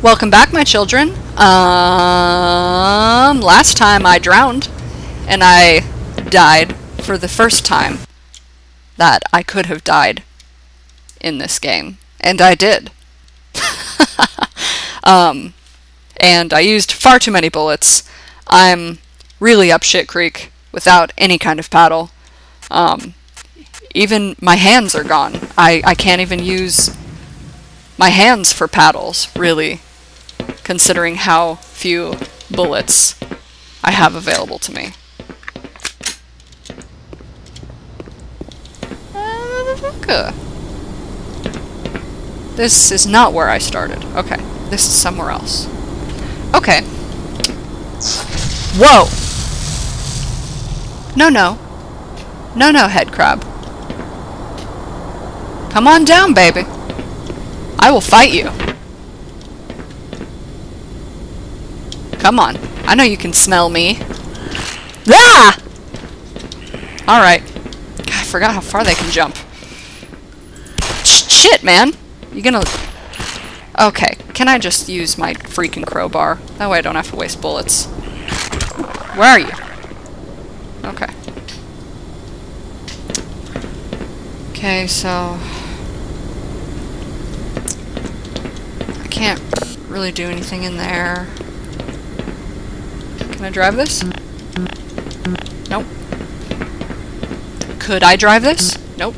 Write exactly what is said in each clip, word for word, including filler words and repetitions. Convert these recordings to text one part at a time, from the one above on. Welcome back, my children. Um, last time I drowned, and I died for the first time that I could have died in this game, and I did. um, and I used far too many bullets. I'm really up shit creek without any kind of paddle. Um, even my hands are gone. I, I can't even use my hands for paddles, really, considering how few bullets I have available to me. This is not where I started. Okay, this is somewhere else. Okay. Whoa! No, no. No, no, head crab. Come on down, baby. I will fight you. Come on. I know you can smell me. Ah! Alright. I forgot how far they can jump. Shit, man. You gonna... Okay. Can I just use my freaking crowbar? That way I don't have to waste bullets. Where are you? Okay. Okay, so... I can't really do anything in there. Can I drive this? Nope. Could I drive this? Nope.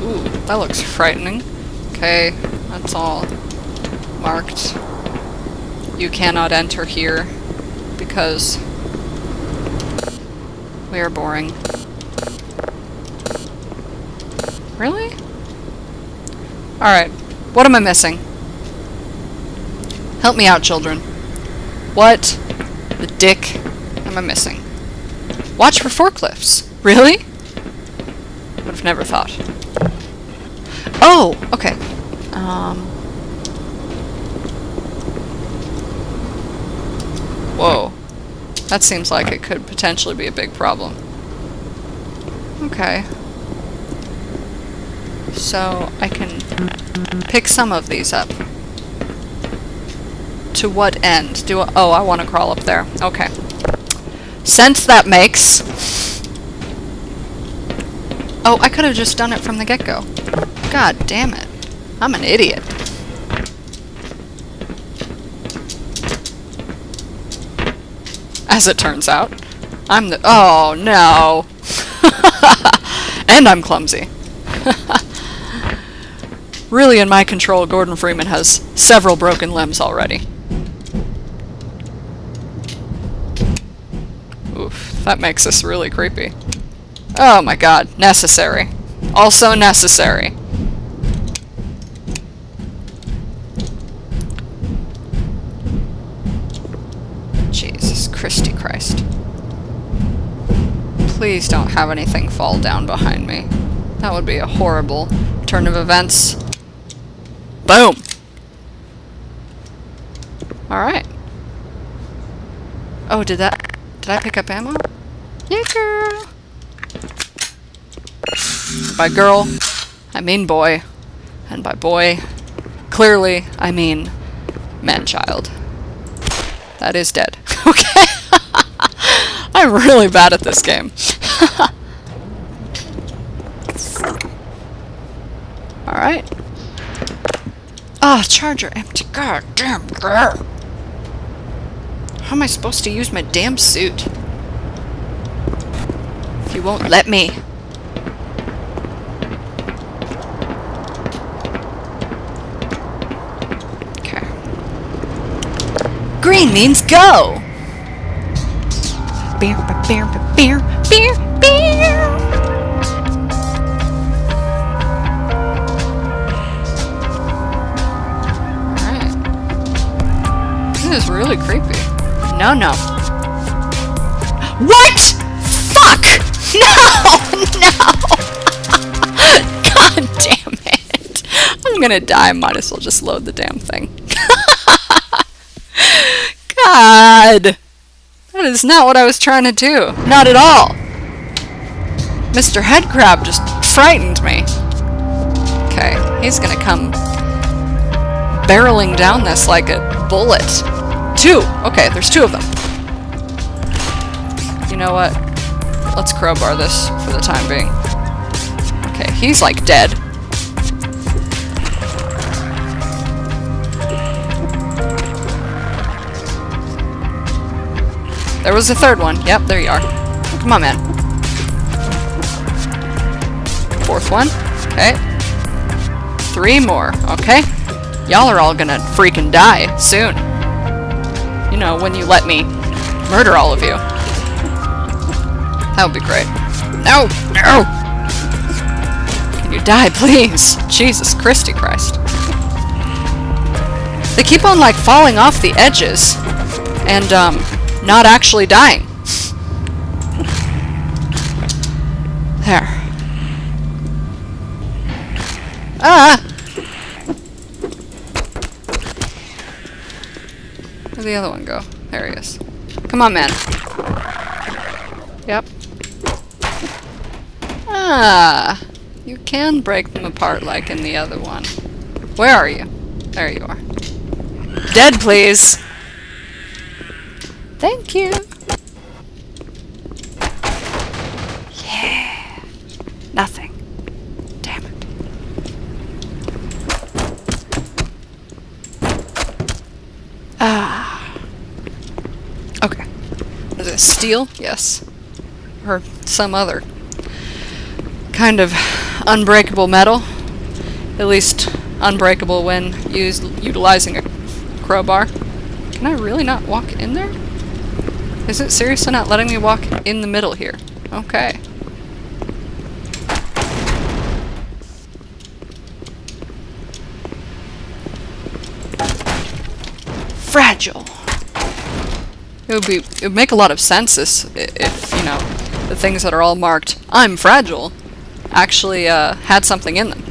Ooh, that looks frightening. Okay, that's all marked. You cannot enter here because we are boring. Really? Alright. What am I missing? Help me out, children. What the dick am I missing? Watch for forklifts. Really? Would have never thought. Oh! Okay. Um... Whoa. That seems like it could potentially be a big problem. Okay. So I can pick some of these up. To what end? Do I, oh, I want to crawl up there. Okay. Sense that makes. Oh, I could have just done it from the get-go. God damn it. I'm an idiot. As it turns out. I'm the- oh no! And I'm clumsy. Really in my control, Gordon Freeman has several broken limbs already. Oof, that makes this really creepy. Oh my god, necessary. Also necessary. Christy Christ. Please don't have anything fall down behind me. That would be a horrible turn of events. Boom! Alright. Oh, did that... Did I pick up ammo? Yeah, girl! By girl, I mean boy. And by boy, clearly, I mean man-child. That is dead. Okay. I'm really bad at this game. Alright. Oh, charger empty. God damn girl. How am I supposed to use my damn suit? If you won't let me. Okay. Green means go! Beer, beer, beer, beer, beer. Alright. This is really creepy. No, no. What? Fuck! No! No! God damn it. I'm gonna die. Might as well just load the damn thing. God. That is not what I was trying to do. Not at all. Mister Headcrab just frightened me. Okay, he's gonna come barreling down this like a bullet. Two! Okay, there's two of them. You know what? Let's crowbar this for the time being. Okay, he's like dead. There was a third one. Yep, there you are. Come on, man. Fourth one. Okay. Three more. Okay. Y'all are all gonna freaking die soon. You know, when you let me murder all of you. That would be great. No! No! Can you die, please? Jesus Christy Christ. They keep on, like, falling off the edges. And, um... not actually dying. There. Ah! Where'd the other one go? There he is. Come on, man. Yep. Ah! You can break them apart like in the other one. Where are you? There you are. Dead, please! Thank you! Yeah! Nothing. Damn it. Ah. Okay. Is it steel? Yes. Or some other kind of unbreakable metal. At least unbreakable when used utilizing a crowbar. Can I really not walk in there? Is it seriously not letting me walk in the middle here? Okay. Fragile. It would be. It would make a lot of sense if, if you know, the things that are all marked "I'm fragile" actually uh, had something in them.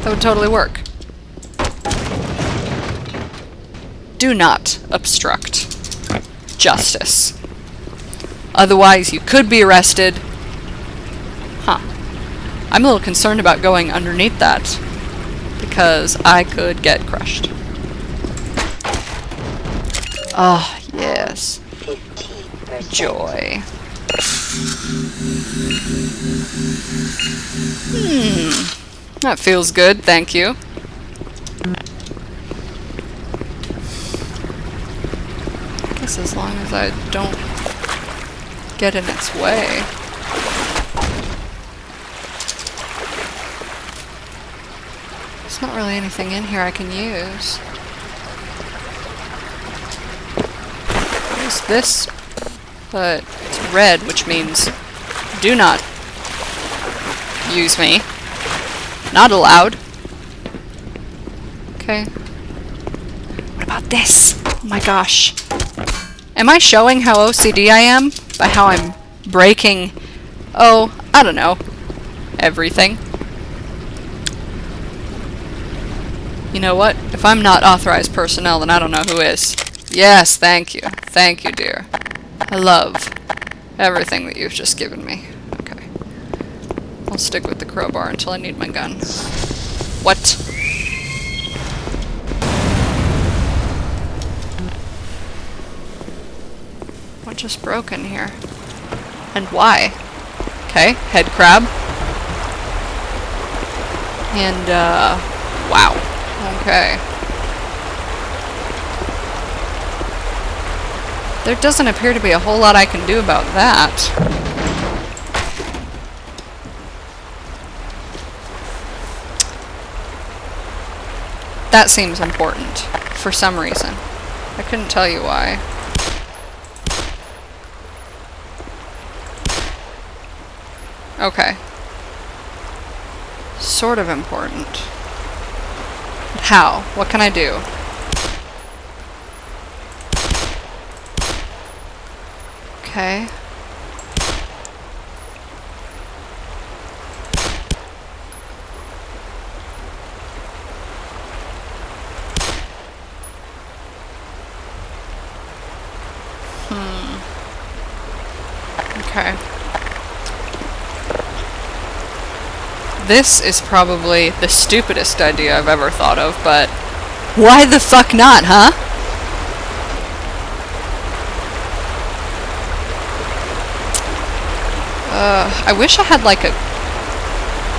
That would totally work. Do not obstruct justice. Otherwise, you could be arrested. Huh. I'm a little concerned about going underneath that because I could get crushed. Ah, oh, yes. Joy. Hmm. That feels good, thank you. As long as I don't get in its way. There's not really anything in here I can use. There's this, but it's red, which means do not use me. Not allowed. Okay. What about this? Oh my gosh. Am I showing how O C D I am by how I'm breaking, oh, I don't know, everything? You know what? If I'm not authorized personnel, then I don't know who is. Yes, thank you. Thank you, dear. I love everything that you've just given me. Okay. I'll stick with the crowbar until I need my gun. What? Just broken here. And why? Okay, head crab. And, uh, wow. Okay. There doesn't appear to be a whole lot I can do about that. That seems important, for some reason. I couldn't tell you why. Okay. Sort of important. But how? What can I do? Okay. Okay. This is probably the stupidest idea I've ever thought of, but why the fuck not, huh? Uh, I wish I had like a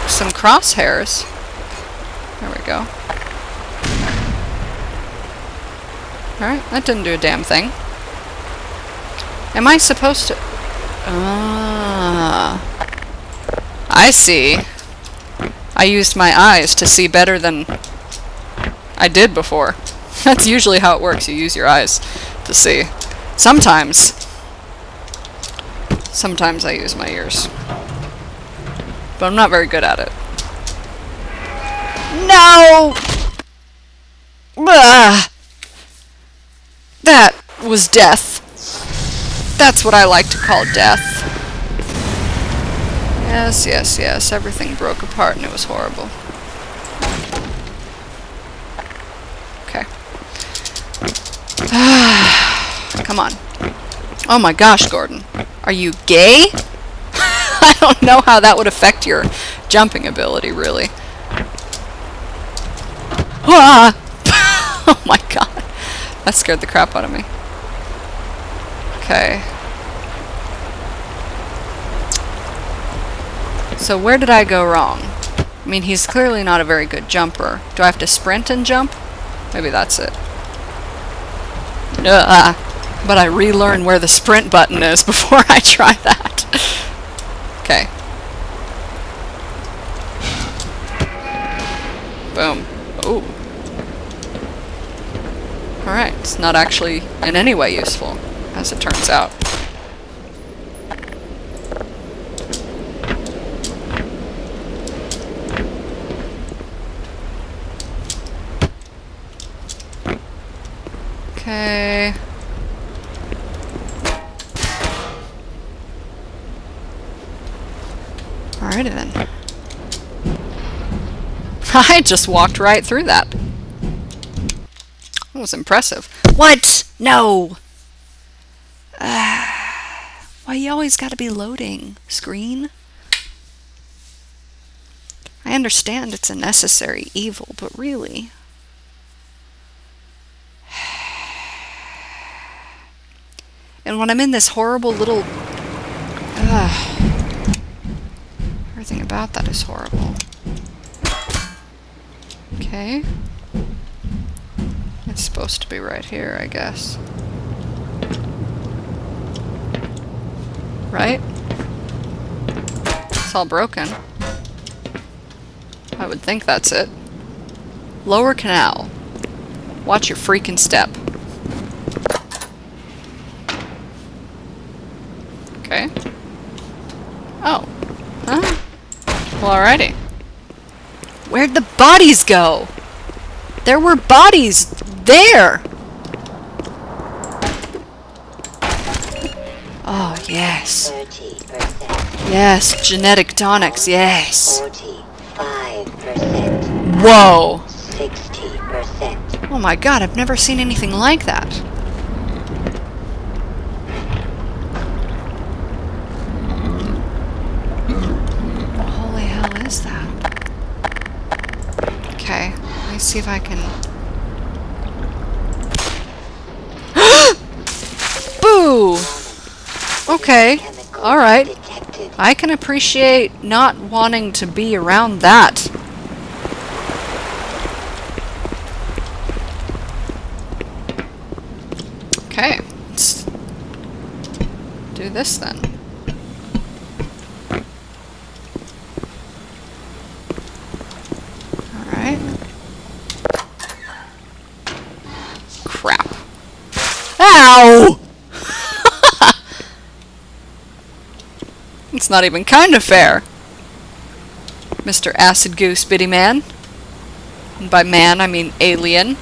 some crosshairs. There we go. Alright, that didn't do a damn thing. Am I supposed to... Ah... I see. I used my eyes to see better than I did before. That's usually how it works. You use your eyes to see. Sometimes. Sometimes I use my ears. But I'm not very good at it. No! Ugh. That was death. That's what I like to call death. Yes, yes, yes. Everything broke apart and it was horrible. Okay. Come on. Oh my gosh, Gordon. Are you gay? I don't know how that would affect your jumping ability, really. Ah! Oh my god. That scared the crap out of me. Okay. So where did I go wrong? I mean, he's clearly not a very good jumper. Do I have to sprint and jump? Maybe that's it. Uh, but I relearn where the sprint button is before I try that. Okay. Boom. Oh. Alright, it's not actually in any way useful, as it turns out. Okay. Alrighty then. I just walked right through that. That was impressive. What? No! Uh, why you always gotta be loading, screen? I understand it's a necessary evil, but really... And when I'm in this horrible little... Ugh. Everything about that is horrible. Okay. It's supposed to be right here, I guess. Right? It's all broken. I would think that's it. Lower canal. Watch your freaking step. Okay. Oh. Huh? Well, alrighty. Where'd the bodies go? There were bodies there! Oh, yes. Yes, genetic tonics, yes. Whoa! sixty percent. Oh my god, I've never seen anything like that. See if I can. Boo! Okay. Alright. I can appreciate not wanting to be around that. Okay. Let's do this then. It's not even kind of fair, Mister Acid Goose Bitty Man. And by man, I mean alien.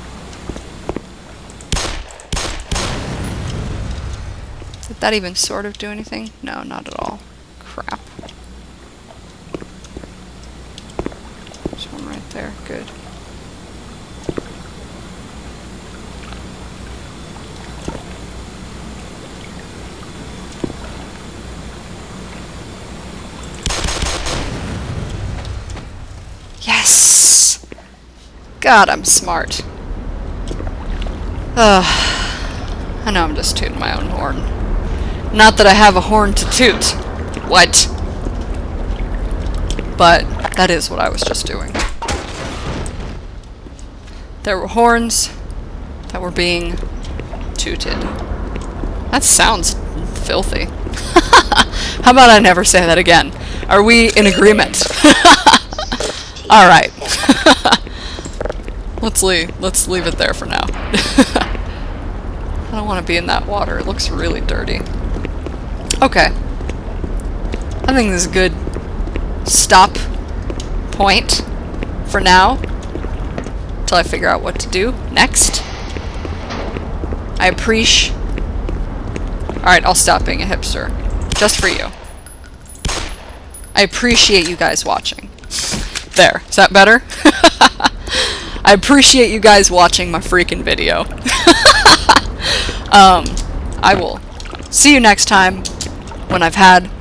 Did that even sort of do anything? No, not at all. Crap. There's one right there. Good. Yes! God, I'm smart. Ugh. I know I'm just tooting my own horn. Not that I have a horn to toot. What? But that is what I was just doing. There were horns that were being tooted. That sounds filthy. How about I never say that again? Are we in agreement? Alright. Let's leave. Let's leave it there for now. I don't want to be in that water. It looks really dirty. Okay. I think this is a good stop point for now. Until I figure out what to do next. I appreciate... Alright, I'll stop being a hipster. Just for you. I appreciate you guys watching. There. Is that better? I appreciate you guys watching my freaking video. um, I will see you next time when I've had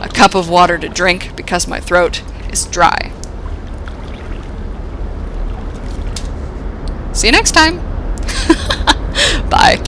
a cup of water to drink because my throat is dry. See you next time. Bye.